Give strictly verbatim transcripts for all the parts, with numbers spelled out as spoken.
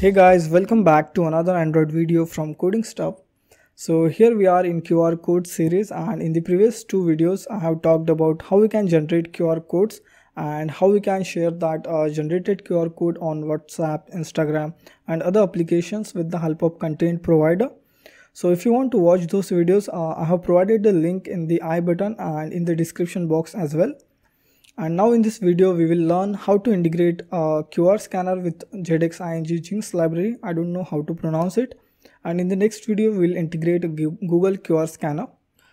Hey guys, welcome back to another Android video from Coding Stuff. So here we are in Q R code series, and in the previous two videos I have talked about how we can generate Q R codes and how we can share that uh, generated Q R code on WhatsApp, Instagram and other applications with the help of content provider. So if you want to watch those videos, uh, I have provided the link in the I button and in the description box as well. And now in this video we will learn how to integrate a Q R scanner with Z X I N G's library. I don't know how to pronounce it. And in the next video we will integrate a Google Q R scanner.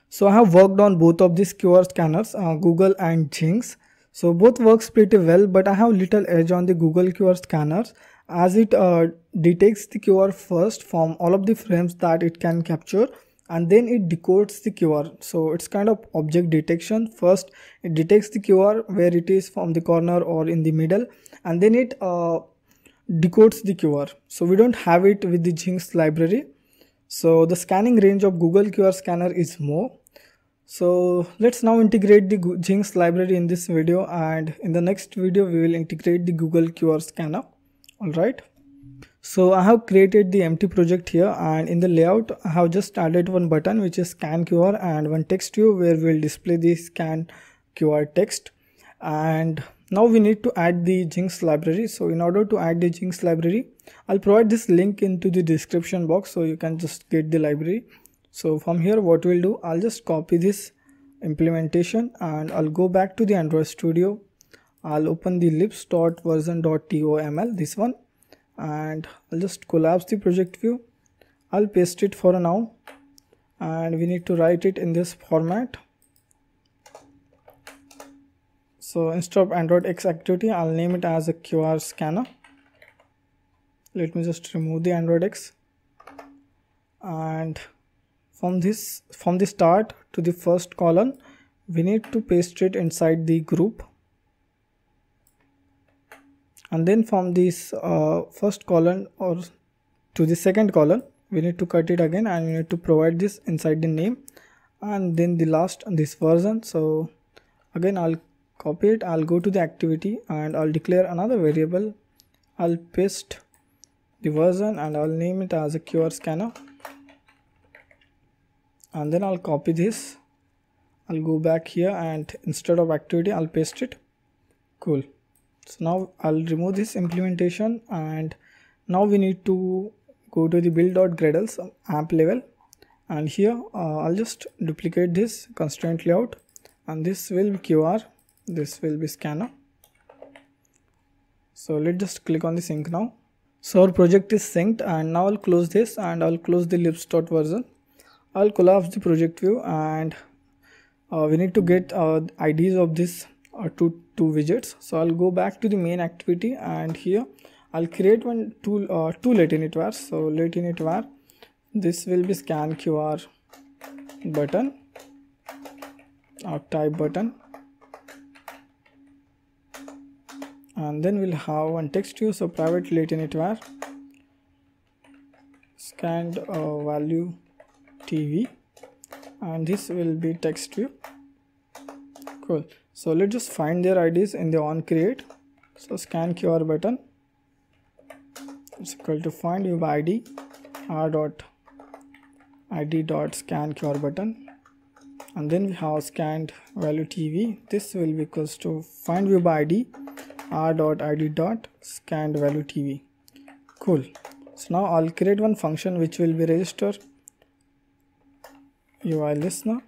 So I have worked on both of these Q R scanners, uh, Google and ZXING. So both works pretty well, but I have little edge on the Google Q R scanners as it uh, detects the Q R first from all of the frames that it can capture, and then it decodes the Q R. So it's kind of object detection. First it detects the Q R where it is from the corner or in the middle, and then it uh, decodes the Q R. So we don't have it with the ZXING library. So the scanning range of Google Q R scanner is more. So let's now integrate the ZXING library in this video, and in the next video we will integrate the Google Q R scanner. Alright. So I have created the empty project here, and in the layout I have just added one button which is scan Q R and one text view where we will display the scan Q R text. And now we need to add the ZXING library. So in order to add the ZXING library, I'll provide this link into the description box so you can just get the library. So from here what we'll do, I'll just copy this implementation and I'll go back to the Android Studio. I'll open the libs dot version dot toml, this one, and I'll just collapse the project view. I'll paste it for now, and we need to write it in this format. So instead of AndroidX activity, I'll name it as a Q R scanner. Let me just remove the AndroidX, and from this from the start to the first column we need to paste it inside the group. And then from this uh, first column or to the second column we need to cut it again, and we need to provide this inside the name, and then the last this version. So again I'll copy it, I'll go to the activity and I'll declare another variable. I'll paste the version and I'll name it as a Q R scanner, and then I'll copy this. I'll go back here and instead of activity I'll paste it. Cool. So now I'll remove this implementation, and now we need to go to the build.gradles app level, and here uh, I'll just duplicate this constraint layout, and this will be Q R, this will be scanner. So let's just click on the sync now. So our project is synced, and now I'll close this and I'll close the libs.version. I'll collapse the project view, and uh, we need to get uh, I Ds of this or two, two widgets. So I'll go back to the main activity, and here I'll create one tool uh, two lateinit var. So lateinit var, this will be scan Q R button or type button, and then we'll have one text view. So private lateinit var scanned uh, value T V, and this will be text view. Cool. So let's just find their I Ds in the on create. So scan Q R button is equal to find view by I D r dot id dot scan Q R button, and then we have scanned value T V. This will be equals to find view by I D r dot id dot scanned value T V. Cool. So now I'll create one function which will be register U I listener,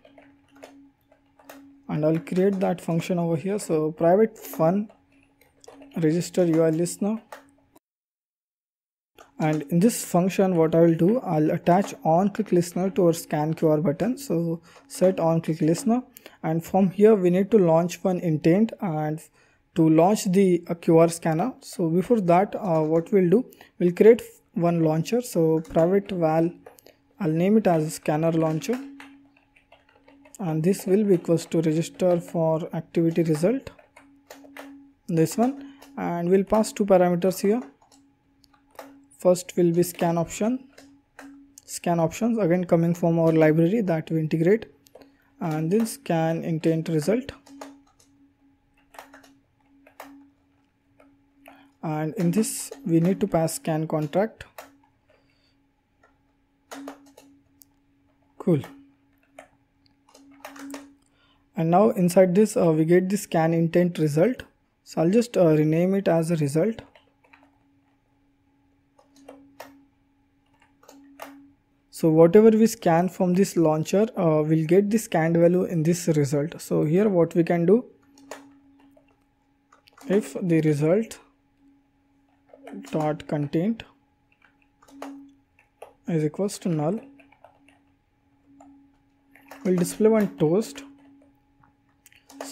and I'll create that function over here. So private fun register U I listener, and in this function what I will do, I'll attach on click listener to our scan Q R button. So set on click listener, and from here we need to launch one intent and to launch the uh, Q R scanner. So before that uh, what we'll do, we'll create one launcher. So private val, I'll name it as scanner launcher, and this will be equals to register for activity result, this one, and we'll pass two parameters here. First will be scan option scan options again coming from our library that we integrate, and then scan intent result, and in this we need to pass scan contract. Cool. And now inside this uh, we get the scan intent result. So I'll just uh, rename it as a result. So whatever we scan from this launcher, uh, we'll get the scanned value in this result. So here what we can do, if the result dot content is equals to null, we'll display one toast.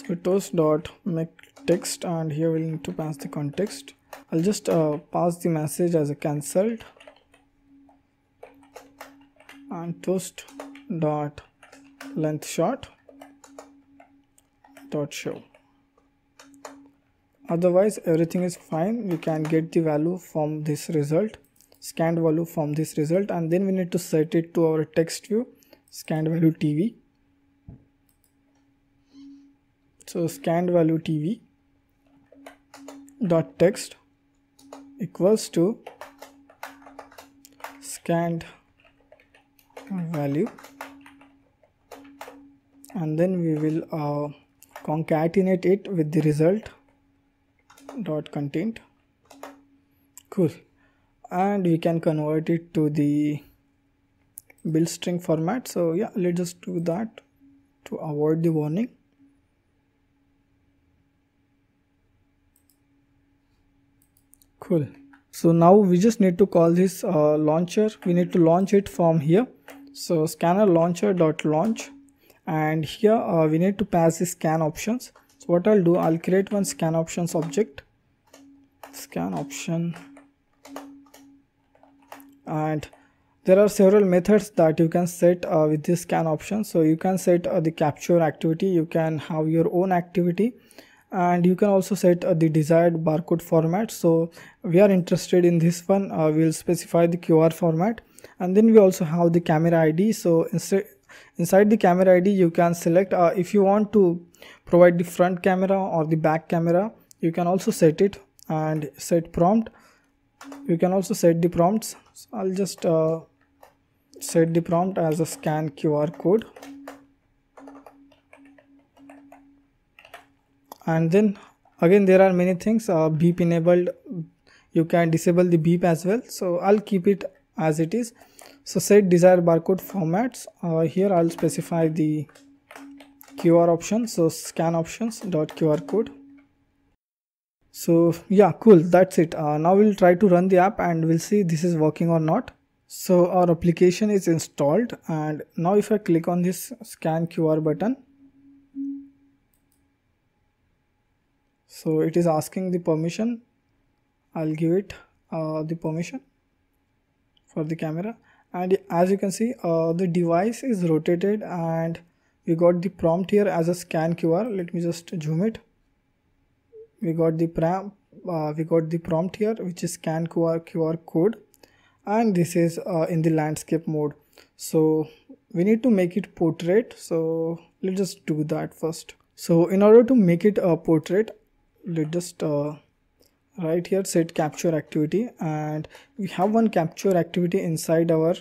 So toast dot make text, and here we'll need to pass the context. I'll just uh, pass the message as a cancelled. And toast dot length shot dot show. Otherwise everything is fine. We can get the value from this result, scanned value from this result, and then we need to set it to our text view, scanned value T V. So scanned value T V dot text equals to scanned value, and then we will uh, concatenate it with the result dot content. Cool. And we can convert it to the build string format. So yeah, let's just do that to avoid the warning. Cool. So now we just need to call this uh, launcher. We need to launch it from here. So scanner launcher dot launch, and here uh, we need to pass the scan options. So what I'll do, I'll create one scan options object, scan option, and there are several methods that you can set uh, with this scan option. So you can set uh, the capture activity, you can have your own activity, and you can also set uh, the desired barcode format. So we are interested in this one. Uh, we'll specify the Q R format, and then we also have the camera I D. So instead inside the camera I D you can select uh, if you want to provide the front camera or the back camera. You can also set it and set prompt. You can also set the prompts. So I'll just uh, set the prompt as a scan Q R code. And then again there are many things, uh, beep enabled, you can disable the beep as well. So I'll keep it as it is. So set desired barcode formats, uh, here I'll specify the Q R option, so scan options dot Q R code. So yeah, cool, that's it. Uh, now we'll try to run the app and we'll see this is working or not. So our application is installed, and now if I click on this scan Q R button, so it is asking the permission. I'll give it uh, the permission for the camera, and as you can see uh, the device is rotated, and we got the prompt here as a scan Q R. Let me just zoom it. We got the prom uh, we got the prompt here, which is scan Q R Q R code, and this is uh, in the landscape mode. So we need to make it portrait. So let's just do that first. So in order to make it a portrait, let's just uh, right here set capture activity, and we have one capture activity inside our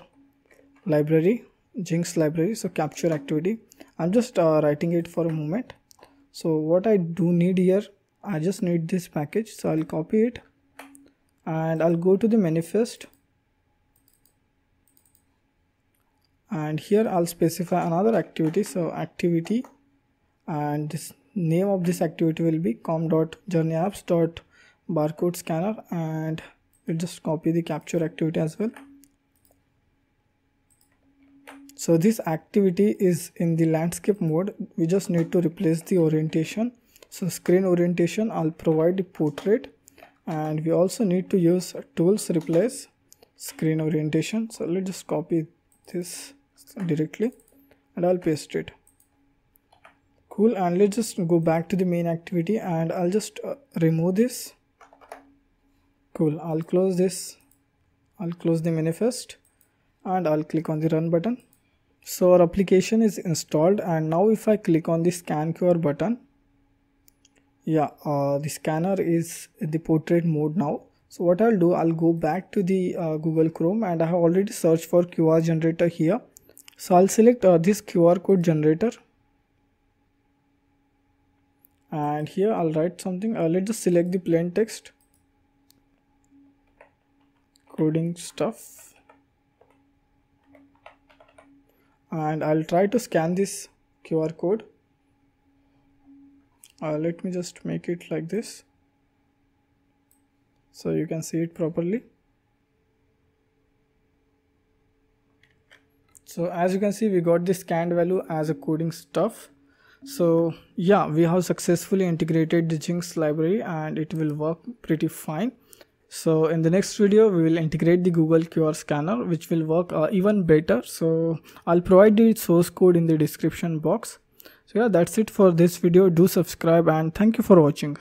library, Jinx library. So capture activity, I'm just uh, writing it for a moment. So what I do need here, I just need this package. So I'll copy it and I'll go to the manifest, and here I'll specify another activity. So activity, and this name of this activity will be com dot journey apps dot barcode scanner, and we'll just copy the capture activity as well. So this activity is in the landscape mode. We just need to replace the orientation. So screen orientation, I'll provide the portrait, and we also need to use tools replace screen orientation. So let's just copy this directly and I'll paste it. Cool, and let's just go back to the main activity, and I'll just uh, remove this. Cool, I'll close this, I'll close the manifest, and I'll click on the run button. So our application is installed, and now if I click on the scan Q R button, Yeah, uh, the scanner is the portrait mode now. So what I'll do, I'll go back to the uh, Google Chrome, and I have already searched for Q R generator here. So I'll select uh, this Q R code generator, and here I'll write something. Uh, let's just select the plain text coding stuff, and I'll try to scan this Q R code. Uh, let me just make it like this so you can see it properly. So as you can see, we got the scanned value as a coding stuff. So yeah, we have successfully integrated the ZXING library, and it will work pretty fine. So in the next video, we will integrate the Google Q R scanner, which will work uh, even better. So I'll provide the source code in the description box. So yeah, that's it for this video. Do subscribe, and thank you for watching.